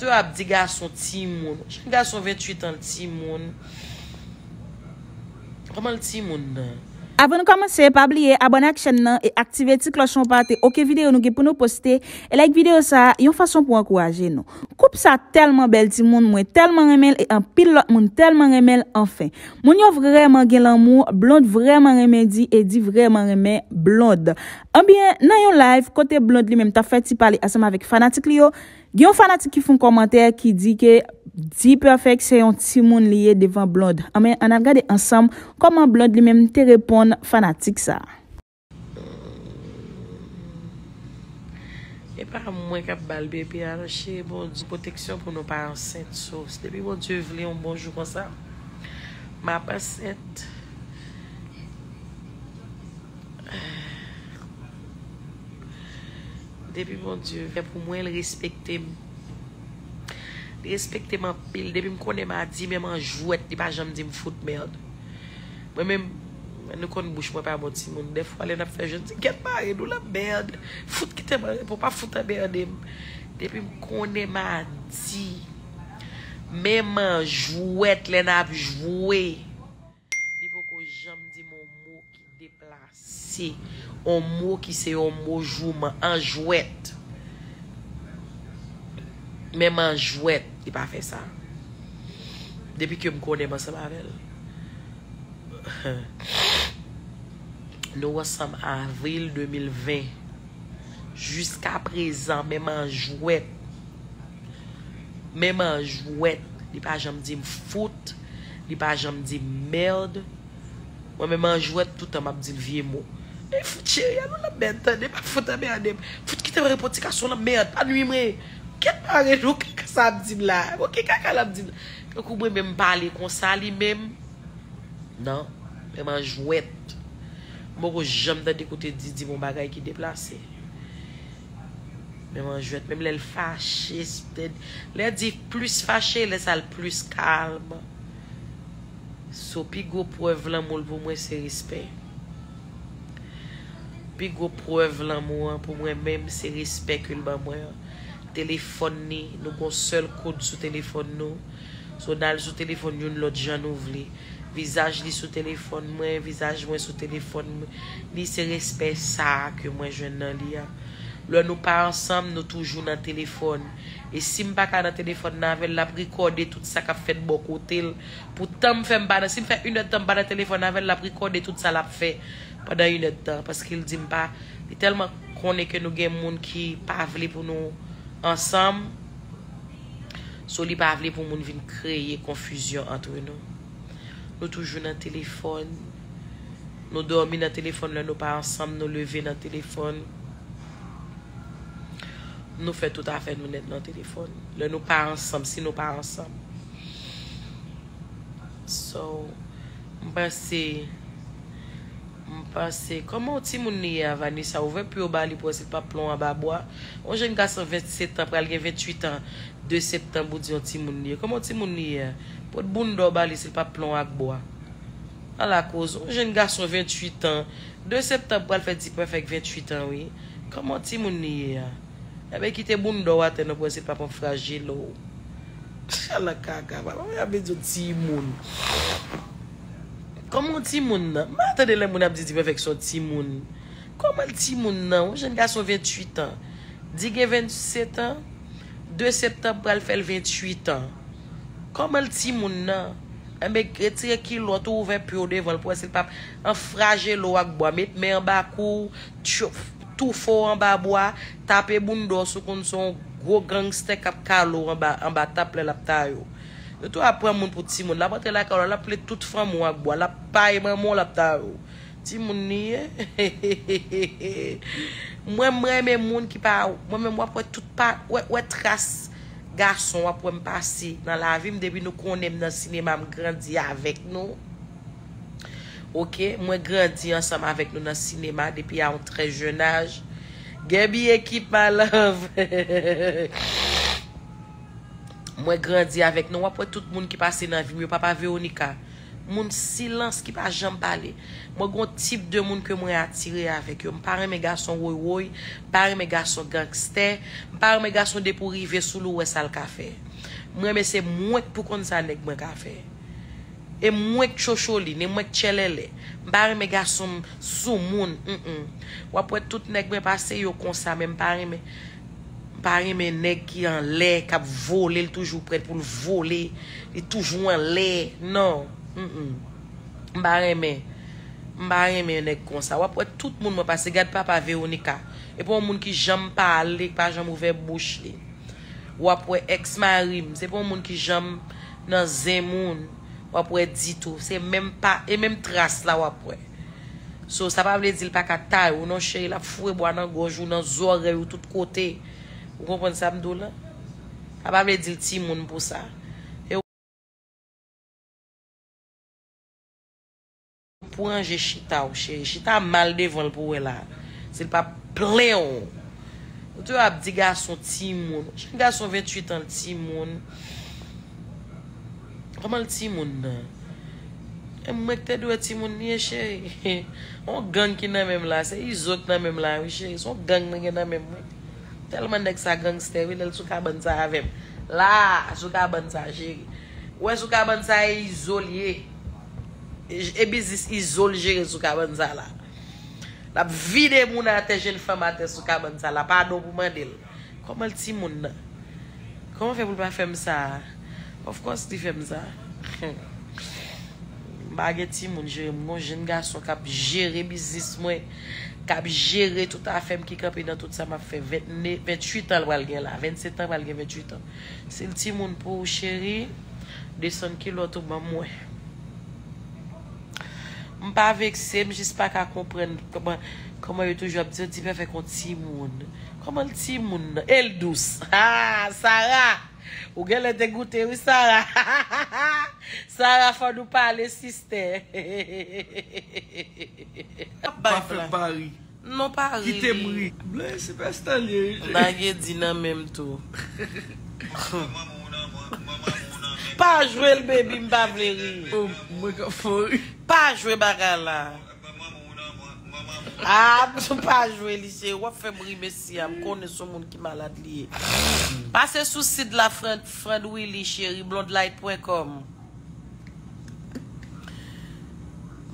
te a dit garçon Timoun. Je suis garçon 28 ans Timoun. Comment le Timoun? Avant de commencer, pas oublier abonner à la chaîne et activer la cloche pour partager OK vidéo nous pour nous poster et like vidéo ça, une façon pour encourager nous. Coupe ça tellement belle ti moun moi tellement remel et en pile l'autre monde tellement remel enfin. Moun yo vraiment gen l'amour, blonde vraiment remel dit et dit vraiment remel blonde. En bien dans yon live côté blonde lui même t'a fait ti parler ensemble avec fanatique li yo. Gen fanatique qui font commentaire qui dit que Dperfect c'est un petit monde lié devant blonde. Mais on a regardé ensemble comment blonde lui-même te répond fanatique ça. Et pas moins qu'à balber puis arracher bon Dieu protection pour nos parents saints source. Depuis bon Dieu voulait un bon jour comme ça. Ma patiente. Depuis bon Dieu pour moi le respecter. Respecter ma pile depuis me connais m'a dit même en jouette il pas jamais dit me foutre merde moi même ne connais bouche moi pas bon petit monde des fois elle a fait je dis qu'est pas et nous la merde foutre qui te pour pas foutre merde depuis me connais m'a dit même en jouette elle n'a joué il faut que jamais dit mon mot qui déplacé un mot qui c'est un mot jouement en jouette. Même en jouette, il n'a pas fait ça. Depuis que je me connais, ça m'a fait. Nous sommes en avril 2020. Jusqu'à présent, même en jouette, il n'a pas jamais dit me foutre, il n'a pas jamais dit merde. Moi, même en jouette, tout le temps, je me dis le vieux mot. Mais fout, chérie, elle la merde, elle n'a pas foutre la merde. Fout qui te répond, c'est qu'elle soit la merde, pas nuit, mais. Qu'est-ce que vous avez dit là? Qu'est-ce que vous avez même parler comme ça lui-même? Non, même en jouette. Moi, je n'ai jamais écouté Didi mon bagage qui est déplacé. Même en jouette, même les fâchés. Les dit plus fâchés, les salles plus calme. So, pigo preuve l'amour pour moi, c'est respect. Pigo preuve l'amour pour moi-même, c'est respect que le moi. Téléphone ni nous avons seul code sur téléphone nous so dal sur téléphone nous l'autre gens ouvli visage li sur téléphone moi visage moi sur téléphone ni c'est respect ça que moi je n'en li là nous pas ensemble nous toujours dans téléphone et si me pas dans téléphone n'a avec la recorder tout ça qu'a fait bon côté pourtant me faire pas si me fait une heure temps pas dans téléphone avec la recorder tout ça l'a fait pendant une heure temps parce qu'il dit pas tellement qu'on est que nous gain monde qui pas vle pour nous ensemble, so li pa vle pour moun vin créer confusion entre nous. Nous toujours dans téléphone, nous dormi dans téléphone, nous pas ensemble, nous lever dans téléphone. Nous fait tout à fait nous net dans téléphone. Là nous pas ensemble, si nous pas ensemble. So, m'pense, comment ti moun ni a Vanessa ouvert puis au bali pour c'est pas plomb à babois. On jeune garçon 27 ans pral gen 28 ans 2 septembre di on ti moun ni. Comment ti moun ni pour boundo bali c'est pas plomb à bois. À la cause, on jeune garçon 28 ans 2 septembre pral fait Dperfect 28 ans oui. Comment ti moun ni a ben quitter boundo à teno pour c'est pas fragile. À la caca, on a besoin de ti moun. Comment Timoun nan? M'attendez les moun ap di Dperfect son Timoun. Comment Timoun nan? Un jeune garçon 28 ans. Di gen 27 ans. 2 septembre pral fèl 28 ans. Comment Timoun nan? Un mec retire ki l'autre ouvert puis au devant pour c'est pas enfrager l'eau ak bois mais en bas cou tout fort en bas bois taper boundo sou kon son gros gangster kap kalo en bas tape la tayo. Tout après mon pour Timoun la porte la carole la ple toute femme ou bois la paille maman la tao Timoun ni moi même monde qui pas moi même moi pour toute pas ouais trace garçon après me passer dans la vie depuis nous connaît dans cinéma me grandi avec nous OK moi grandi ensemble avec nous dans cinéma depuis à un très jeune âge gabi équipe my love. Moi grandi avec nous après tout le monde qui passe dans la vie, papa Véronica. Mon silence qui pas jamais parler. Moi gon type de monde que moi attiré avec yo. M'paré mes garçons woy, paré mes garçons gangster, paré mes garçons de pour river sous l'ouest ça le café. Moi mais c'est moi pour qu'on ça nèg moi café. Et moi que chocholi, et moi que chelele. M'paré mes garçons sous monde. Ou après tout nèg moi passé yo comme ça même paré mes nèg qui en l'air, qui voler toujours prêt pour le voler, il toujours en l'air. Non. M'barré mais nèg comme ça. Ou après tout le monde m'a passé garde papa Véronica. Et pour un monde qui jamais parler, pas jamais ouvert bouche li. Ou après ex-mari, c'est pour un monde qui jamais dans zé monde. Ou après dit tout, c'est même pas et même trace là ou après. So ça pas veut dire pas qu'à taille ou non chéri la fourré bois dans gorge ou dans oreille ou tout côté. Vous comprenez ça m'dou là? Ça pas veut dire ti moun pour ça. Pour un chita ou chéri, chita mal devant le pouvoir là. C'est pas plein. Tu as dit garçon timoun. Un garçon 28 ans timoun. Comment le timoun là? Et moi que tu dois timoun ni chéri. On gang qui nan même là, c'est ils autres nan même là, oui chéri, son gang nan même. Tellement que ça gangster, oui, elle sou ka ban ça avec. Là, sou ka ban ça chéri. Ouais, sou ka ban ça isolé. Et business isole gérer sous cabanza là. La vide moun à tes jeunes femmes à tes sous cabanza là. Pardon pour mandel. Comment le petit moun là? Comment fait pour pas faire ça? Of course, tu fais ça. Baguette petit moun, je mon jeune garçon qui a géré business moi, qui a géré toute la femme qui campe dans tout ça m'a fait 28 ans le gain là, 27 ans le gain 28 ans. C'est le petit moun pour chéri 200 kilos tout ban moi. Je ne suis pas vexé, je ne sais pas comprendre comment je toujours dit Dperfect qu'on timoun. Comment le timoun? Elle douce. Ah, Sarah. Ou bien elle dégoûtée, oui, Sarah. Sarah, faut nous parler, sister. Dperfect Paris. Non, Paris. Qui t'aimerait? C'est pas Stanley. Baguette dîner même tout. Pas jouer le bébé, m'bavleri. Pas jouer bagala. Ah, pas jouer lycée. Ou fait brimer si am connaît son monde qui malade lié. Passez sous site de la friend Willy chéri blondelight.com.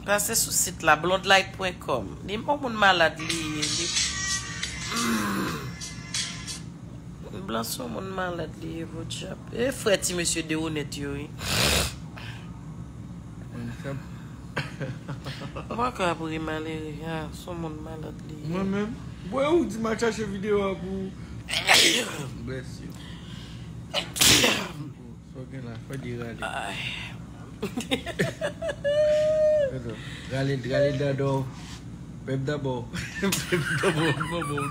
Passez sous site la blondelight.com. Les monde malade lié. Blanc son monde malade lié votre chap. Et frère ti monsieur de honnête yo. Moi quand pour malheureux, son monde malade lié. Moi même. Ouais ou dit ma cherche vidéo pour bless you. So que la faut dire aller. Aller d'abord. Pep d'abord.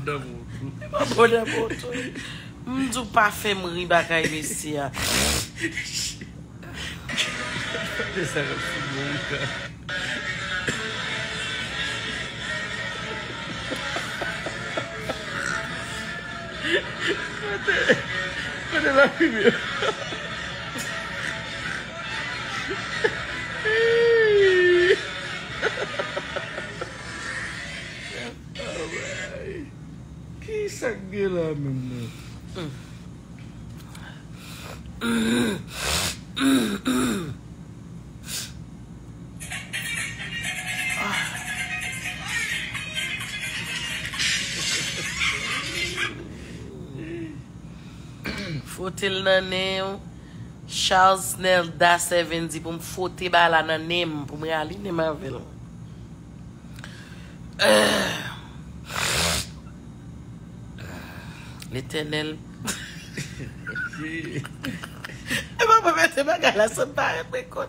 D'abord. M'dou pas fait me ri bagaille ici. Qui sac de là même? Fotel nan nèm Charles Nelda 70 pour me foter bala nan nèm pour me aller nèm avèl. L'éternel. Et papa mette bagarre la son paraît précoce.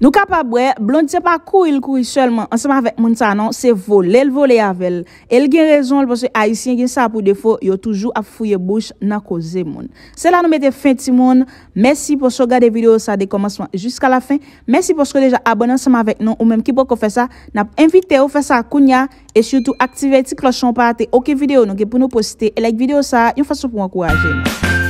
Nous capables blonde c'est pas courir il courir seulement ensemble avec moun ça non c'est voler avec elle gagne raison parce que haïtien gagne ça pour défaut yo toujours à fouiller bouche nan causer moun c'est là nous mettez fin ti moun merci pour so regarder vidéo ça de commencement jusqu'à la fin merci pour so déjà abonner ensemble avec nous ou même qui peut faire ça n'a invité ou faire ça kounya et surtout activer petit clochon pour rater aucune vidéo nous pour nous poster et like vidéo ça une façon pour encourager